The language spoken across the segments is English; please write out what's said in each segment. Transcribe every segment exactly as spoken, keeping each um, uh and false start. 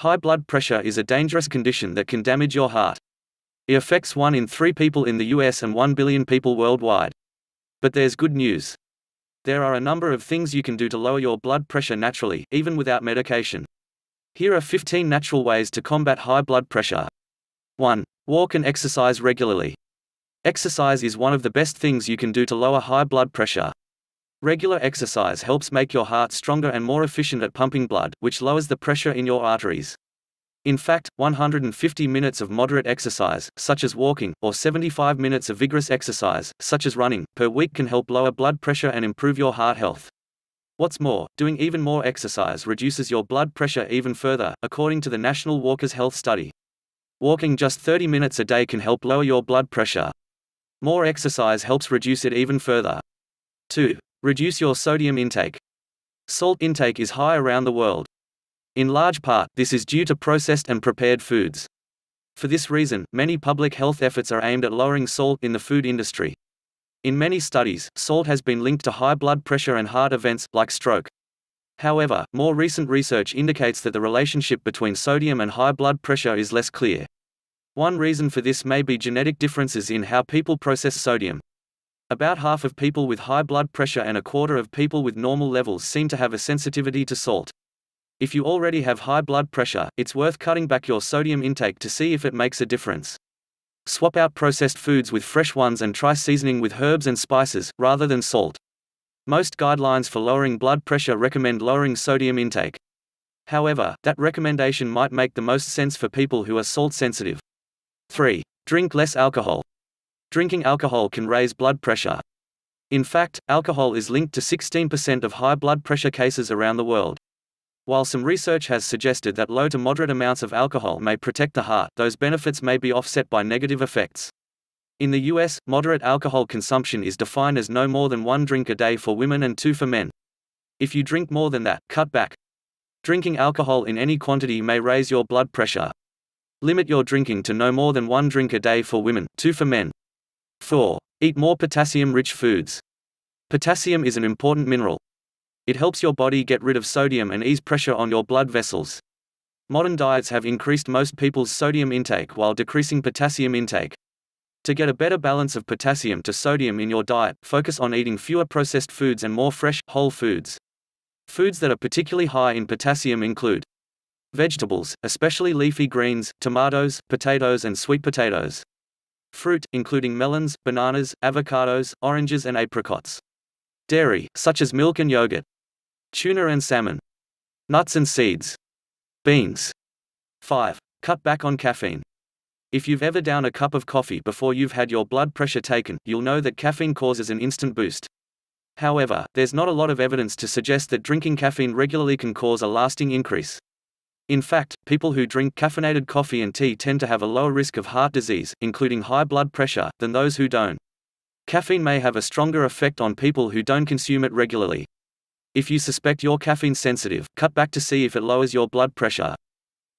High blood pressure is a dangerous condition that can damage your heart. It affects one in three people in the U S and one billion people worldwide. But there's good news. There are a number of things you can do to lower your blood pressure naturally, even without medication. Here are fifteen natural ways to combat high blood pressure. one. Walk and exercise regularly. Exercise is one of the best things you can do to lower high blood pressure. Regular exercise helps make your heart stronger and more efficient at pumping blood, which lowers the pressure in your arteries. In fact, one hundred fifty minutes of moderate exercise, such as walking, or seventy-five minutes of vigorous exercise, such as running, per week can help lower blood pressure and improve your heart health. What's more, doing even more exercise reduces your blood pressure even further, according to the National Walkers' Health Study. Walking just thirty minutes a day can help lower your blood pressure. More exercise helps reduce it even further. two. Reduce your sodium intake. Salt intake is high around the world. In large part, this is due to processed and prepared foods. For this reason, many public health efforts are aimed at lowering salt in the food industry. In many studies, salt has been linked to high blood pressure and heart events, like stroke. However, more recent research indicates that the relationship between sodium and high blood pressure is less clear. One reason for this may be genetic differences in how people process sodium. About half of people with high blood pressure and a quarter of people with normal levels seem to have a sensitivity to salt. If you already have high blood pressure, it's worth cutting back your sodium intake to see if it makes a difference. Swap out processed foods with fresh ones and try seasoning with herbs and spices, rather than salt. Most guidelines for lowering blood pressure recommend lowering sodium intake. However, that recommendation might make the most sense for people who are salt sensitive. three. Drink less alcohol. Drinking alcohol can raise blood pressure. In fact, alcohol is linked to sixteen percent of high blood pressure cases around the world. While some research has suggested that low to moderate amounts of alcohol may protect the heart, those benefits may be offset by negative effects. In the U S, moderate alcohol consumption is defined as no more than one drink a day for women and two for men. If you drink more than that, cut back. Drinking alcohol in any quantity may raise your blood pressure. Limit your drinking to no more than one drink a day for women, two for men. four. Eat more potassium-rich foods. Potassium is an important mineral. It helps your body get rid of sodium and ease pressure on your blood vessels. Modern diets have increased most people's sodium intake while decreasing potassium intake. To get a better balance of potassium to sodium in your diet, focus on eating fewer processed foods and more fresh, whole foods. Foods that are particularly high in potassium include vegetables, especially leafy greens, tomatoes, potatoes and sweet potatoes. Fruit, including melons, bananas, avocados, oranges and apricots. Dairy, such as milk and yogurt. Tuna and salmon. Nuts and seeds. Beans. five. Cut back on caffeine. If you've ever downed a cup of coffee before you've had your blood pressure taken, you'll know that caffeine causes an instant boost. However, there's not a lot of evidence to suggest that drinking caffeine regularly can cause a lasting increase. In fact, people who drink caffeinated coffee and tea tend to have a lower risk of heart disease, including high blood pressure, than those who don't. Caffeine may have a stronger effect on people who don't consume it regularly. If you suspect you're caffeine sensitive, cut back to see if it lowers your blood pressure.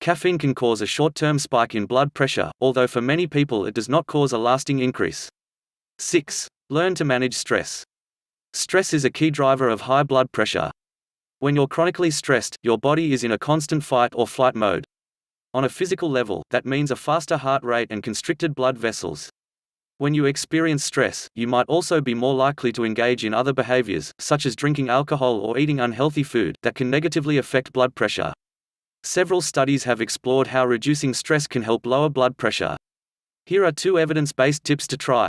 Caffeine can cause a short-term spike in blood pressure, although for many people it does not cause a lasting increase. six. Learn to manage stress. Stress is a key driver of high blood pressure. When you're chronically stressed, your body is in a constant fight or flight mode. On a physical level, that means a faster heart rate and constricted blood vessels. When you experience stress, you might also be more likely to engage in other behaviors, such as drinking alcohol or eating unhealthy food, that can negatively affect blood pressure. Several studies have explored how reducing stress can help lower blood pressure. Here are two evidence-based tips to try.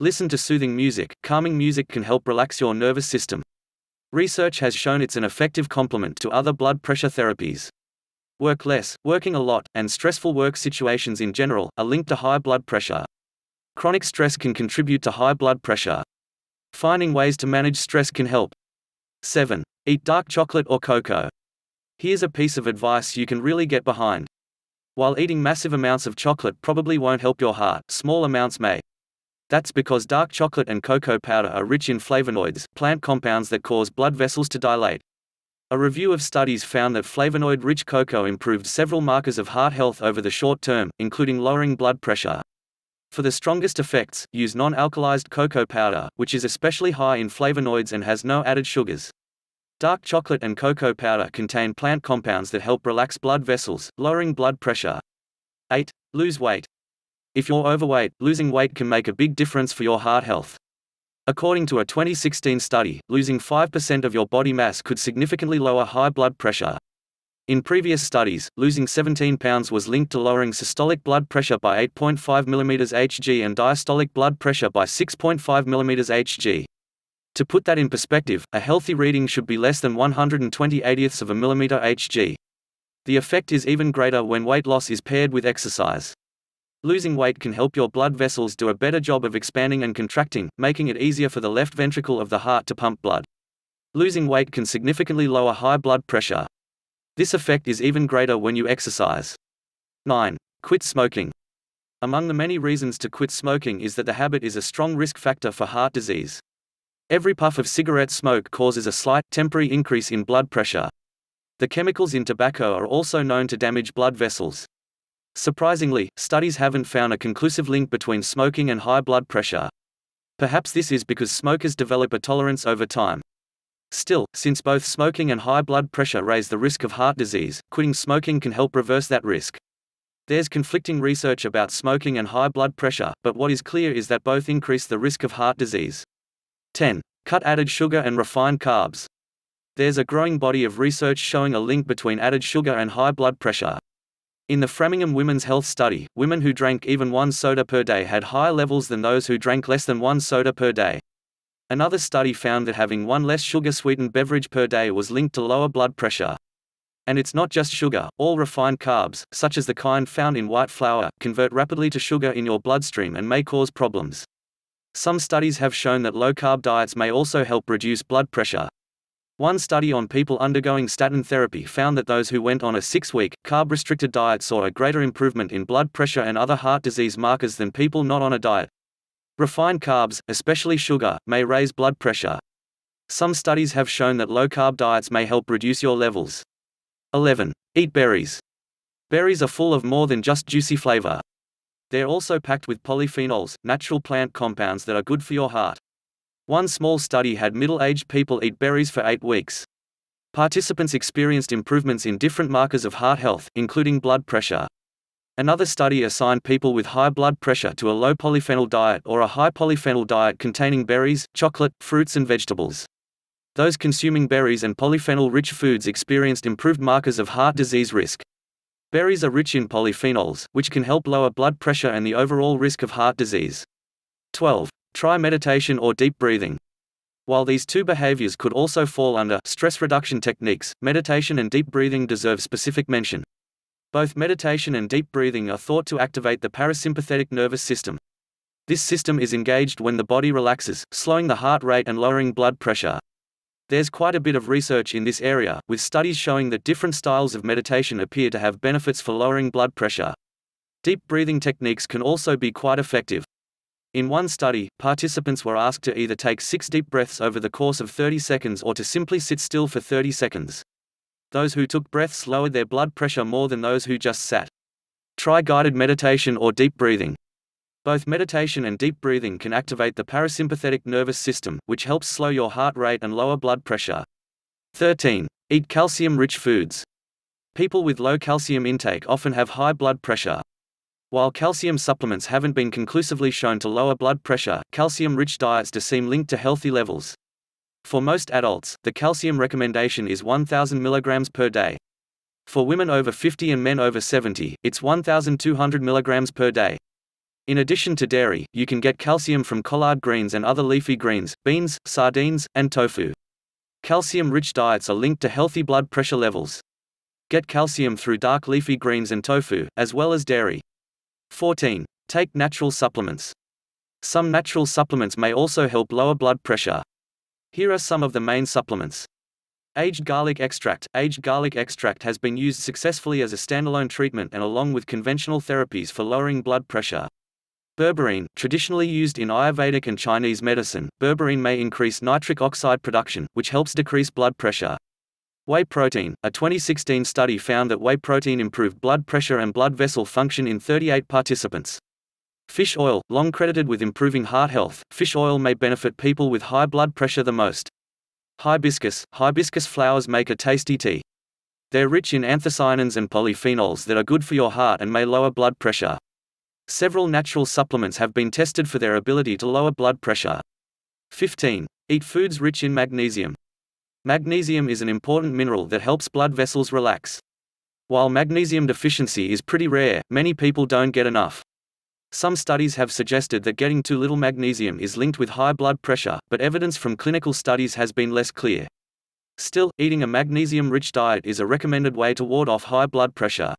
Listen to soothing music. Calming music can help relax your nervous system. Research has shown it's an effective complement to other blood pressure therapies. Work less, working a lot, and stressful work situations in general, are linked to high blood pressure. Chronic stress can contribute to high blood pressure. Finding ways to manage stress can help. seven. Eat dark chocolate or cocoa. Here's a piece of advice you can really get behind. While eating massive amounts of chocolate probably won't help your heart, small amounts may. That's because dark chocolate and cocoa powder are rich in flavonoids, plant compounds that cause blood vessels to dilate. A review of studies found that flavonoid-rich cocoa improved several markers of heart health over the short term, including lowering blood pressure. For the strongest effects, use non-alkalized cocoa powder, which is especially high in flavonoids and has no added sugars. Dark chocolate and cocoa powder contain plant compounds that help relax blood vessels, lowering blood pressure. eight. Lose weight. If you're overweight, losing weight can make a big difference for your heart health. According to a twenty sixteen study, losing five percent of your body mass could significantly lower high blood pressure. In previous studies, losing seventeen pounds was linked to lowering systolic blood pressure by eight point five millimeters mercury and diastolic blood pressure by six point five millimeters mercury. To put that in perspective, a healthy reading should be less than one hundred twenty eightieths of a millimeter mercury. The effect is even greater when weight loss is paired with exercise. Losing weight can help your blood vessels do a better job of expanding and contracting, making it easier for the left ventricle of the heart to pump blood. Losing weight can significantly lower high blood pressure. This effect is even greater when you exercise. nine. Quit smoking. Among the many reasons to quit smoking is that the habit is a strong risk factor for heart disease. Every puff of cigarette smoke causes a slight, temporary increase in blood pressure. The chemicals in tobacco are also known to damage blood vessels. Surprisingly, studies haven't found a conclusive link between smoking and high blood pressure. Perhaps this is because smokers develop a tolerance over time. Still, since both smoking and high blood pressure raise the risk of heart disease, quitting smoking can help reverse that risk. There's conflicting research about smoking and high blood pressure, but what is clear is that both increase the risk of heart disease. ten. Cut added sugar and refined carbs. There's a growing body of research showing a link between added sugar and high blood pressure. In the Framingham Women's Health Study, women who drank even one soda per day had higher levels than those who drank less than one soda per day. Another study found that having one less sugar-sweetened beverage per day was linked to lower blood pressure. And it's not just sugar, all refined carbs, such as the kind found in white flour, convert rapidly to sugar in your bloodstream and may cause problems. Some studies have shown that low-carb diets may also help reduce blood pressure. One study on people undergoing statin therapy found that those who went on a six-week, carb-restricted diet saw a greater improvement in blood pressure and other heart disease markers than people not on a diet. Refined carbs, especially sugar, may raise blood pressure. Some studies have shown that low-carb diets may help reduce your levels. eleven. Eat berries. Berries are full of more than just juicy flavor. They're also packed with polyphenols, natural plant compounds that are good for your heart. One small study had middle-aged people eat berries for eight weeks. Participants experienced improvements in different markers of heart health, including blood pressure. Another study assigned people with high blood pressure to a low polyphenol diet or a high polyphenol diet containing berries, chocolate, fruits and vegetables. Those consuming berries and polyphenol-rich foods experienced improved markers of heart disease risk. Berries are rich in polyphenols, which can help lower blood pressure and the overall risk of heart disease. twelve. Try meditation or deep breathing. While these two behaviors could also fall under stress reduction techniques, meditation and deep breathing deserve specific mention. Both meditation and deep breathing are thought to activate the parasympathetic nervous system. This system is engaged when the body relaxes, slowing the heart rate and lowering blood pressure. There's quite a bit of research in this area, with studies showing that different styles of meditation appear to have benefits for lowering blood pressure. Deep breathing techniques can also be quite effective. In one study, participants were asked to either take six deep breaths over the course of thirty seconds or to simply sit still for thirty seconds. Those who took breaths lowered their blood pressure more than those who just sat. Try guided meditation or deep breathing. Both meditation and deep breathing can activate the parasympathetic nervous system, which helps slow your heart rate and lower blood pressure. thirteen. Eat calcium-rich foods. People with low calcium intake often have high blood pressure. While calcium supplements haven't been conclusively shown to lower blood pressure, calcium-rich diets do seem linked to healthy levels. For most adults, the calcium recommendation is one thousand milligrams per day. For women over fifty and men over seventy, it's one thousand two hundred milligrams per day. In addition to dairy, you can get calcium from collard greens and other leafy greens, beans, sardines, and tofu. Calcium-rich diets are linked to healthy blood pressure levels. Get calcium through dark leafy greens and tofu, as well as dairy. fourteen. Take natural supplements. Some natural supplements may also help lower blood pressure. Here are some of the main supplements. Aged garlic extract. Aged garlic extract has been used successfully as a standalone treatment and along with conventional therapies for lowering blood pressure. Berberine, traditionally used in Ayurvedic and Chinese medicine, berberine may increase nitric oxide production, which helps decrease blood pressure. Whey protein. A twenty sixteen study found that whey protein improved blood pressure and blood vessel function in thirty-eight participants. Fish oil. Long credited with improving heart health, fish oil may benefit people with high blood pressure the most. Hibiscus. Hibiscus flowers make a tasty tea. They're rich in anthocyanins and polyphenols that are good for your heart and may lower blood pressure. Several natural supplements have been tested for their ability to lower blood pressure. fifteen. Eat foods rich in magnesium. Magnesium is an important mineral that helps blood vessels relax. While magnesium deficiency is pretty rare, many people don't get enough. Some studies have suggested that getting too little magnesium is linked with high blood pressure, but evidence from clinical studies has been less clear. Still, eating a magnesium-rich diet is a recommended way to ward off high blood pressure.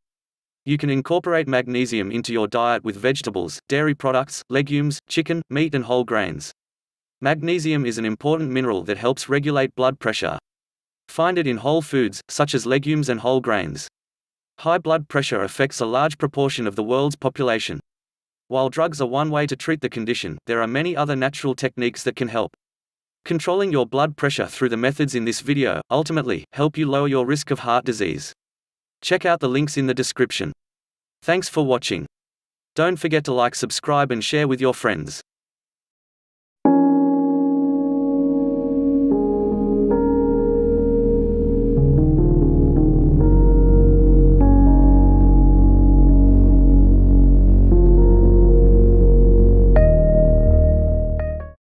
You can incorporate magnesium into your diet with vegetables, dairy products, legumes, chicken, meat and whole grains. Magnesium is an important mineral that helps regulate blood pressure. Find it in whole foods, such as legumes and whole grains. High blood pressure affects a large proportion of the world's population. While drugs are one way to treat the condition, there are many other natural techniques that can help. Controlling your blood pressure through the methods in this video, ultimately, help you lower your risk of heart disease. Check out the links in the description. Thanks for watching. Don't forget to like, subscribe and share with your friends.